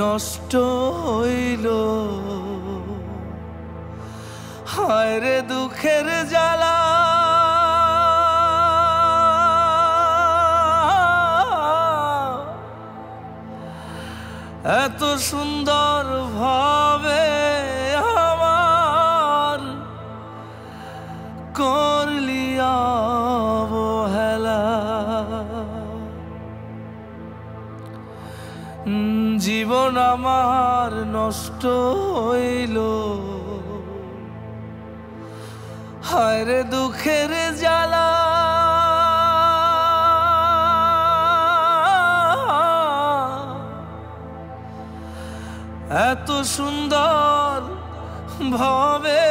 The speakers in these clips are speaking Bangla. নষ্ট হইল হায় রে দুঃখের জ্বালা এত সুন্দর ভাবে আমার করলি অবহেলা জীবন আমার নষ্ট হইল হায় রে দুঃখের জ্বালা এত সুন্দর ভাবে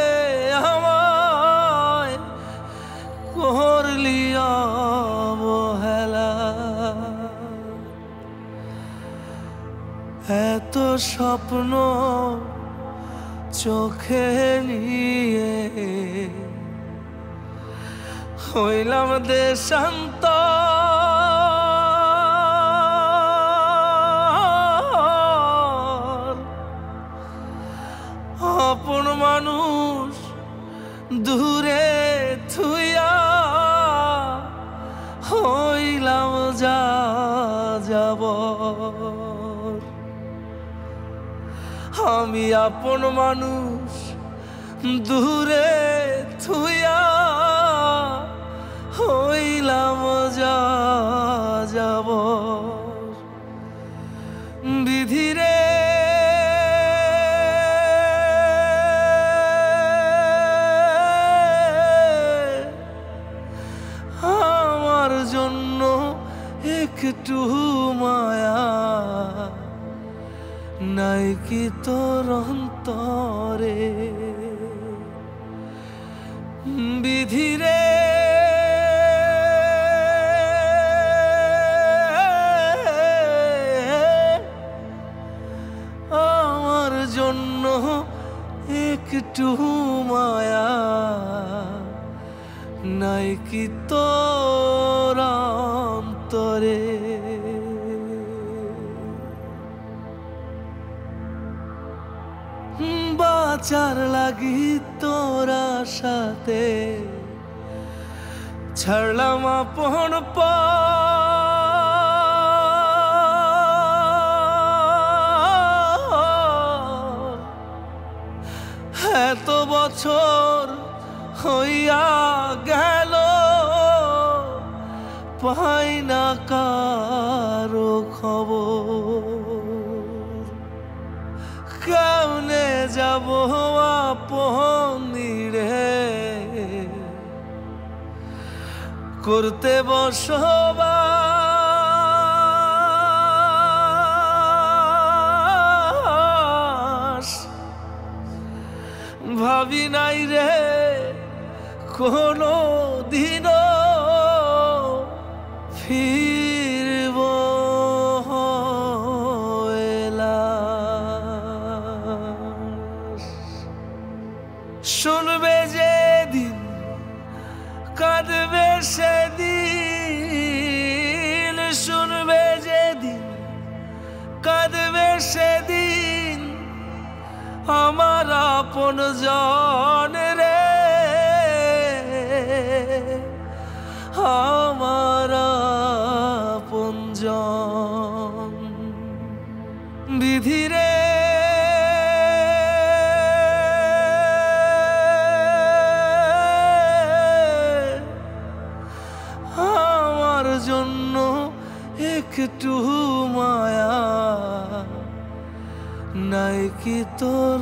আমায় করলি অবহেলা এত স্বপ্ন চোখে নিয়ে হইলাম দেশান্তর আপন মানুষ দূরে থুইয়া হইলাম যা যাব আমি আপন মানুষ দূরে থুইয়া হইলাম যা যাব বিধিরে একটু মায়া নাই কি তোর অন্তরে বিধিরে আমার জন্য একটু মায়া নাই কি তোর অন্তরে বাঁচার লাগি তোর সাথে ছাড়লাম আপন পথ এত বছর হইয়া গেল পাই না কারো খবর কেমনে যাব আপন নিরে করতে বসবাস ভাবি নাই রে কোনো দিনও ফিরব শুনবে যেদিন কাঁদবে সেদিন শুনবে যেদিন কাঁদবে সেদিন আমার আপনজন রে আমার আপনজন বিধি রে আমার জন্য একটু মায়া নাই কি তোর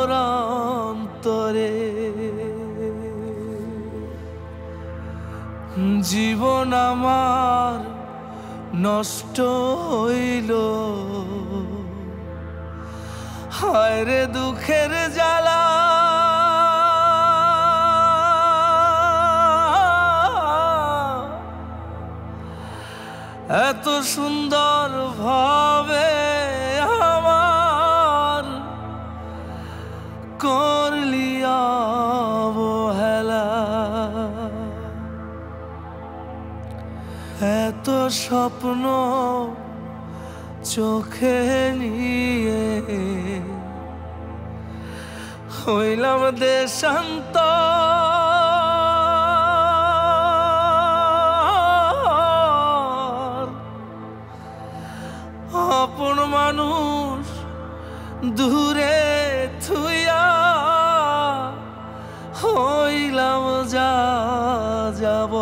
অন্তরে জীবন আমার নষ্ট হইল হায় রে দুঃখের জ্বালা এত সুন্দর ভাবে আমার করলি অবহেলা, এত স্বপ্ন চোখে নিয়ে হইলাম দেশান্তর। আপন মানুষ দূরে থুইয়া হইলাম যা যাব।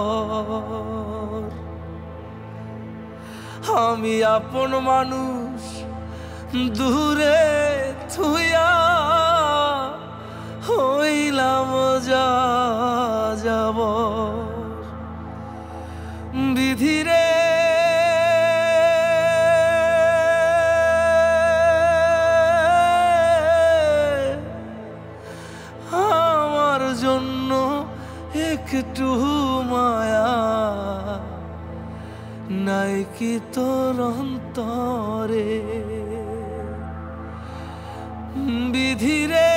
আমি আপন মানুষ দূরে থুইয়া হইলাম যা যাব। বিধিরে আমার জন্য একটু মায়া নাই কি তোর অন্তরে? বিধিরে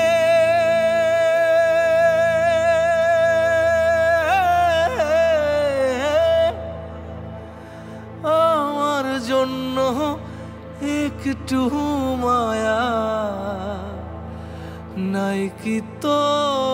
আমার জন্য একটু মায়া নাই কি তোর